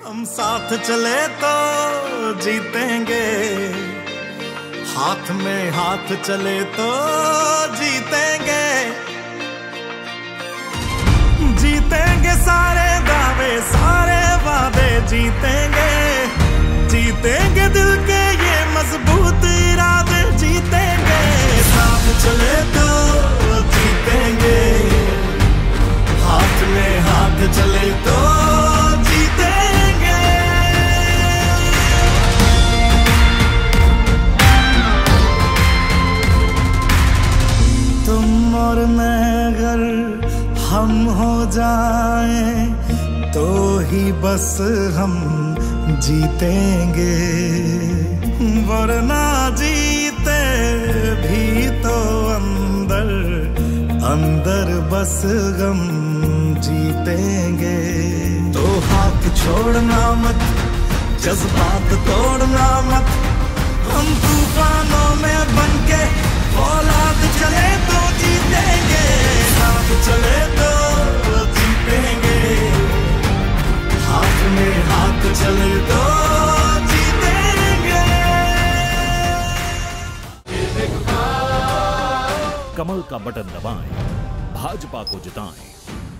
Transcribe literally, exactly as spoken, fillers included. हम साथ चले तो जीतेंगे, हाथ में हाथ चले तो जीतेंगे, जीतेंगे सारे दावे सारे वादे जीतेंगे, जीतेंगे दिल के ये मजबूत इरादे जीतेंगे, साथ चले तो जीतेंगे, हाथ में हाथ चले तो जीतेंगे। तुम और मैं अगर हम हो जाए तो ही बस हम जीतेंगे, वरना जीते भी तो अंदर अंदर बस गम जीतेंगे। तो हाथ छोड़ना मत, जज्बात तोड़ना मत, हम तूफानों में बनके औलाद चले तो जीतेंगे, साथ चले तो जीतेंगे, हाथ में हाथ चले तो जीतेंगे। कमल का बटन दबाएं, भाजपा को जिताएं।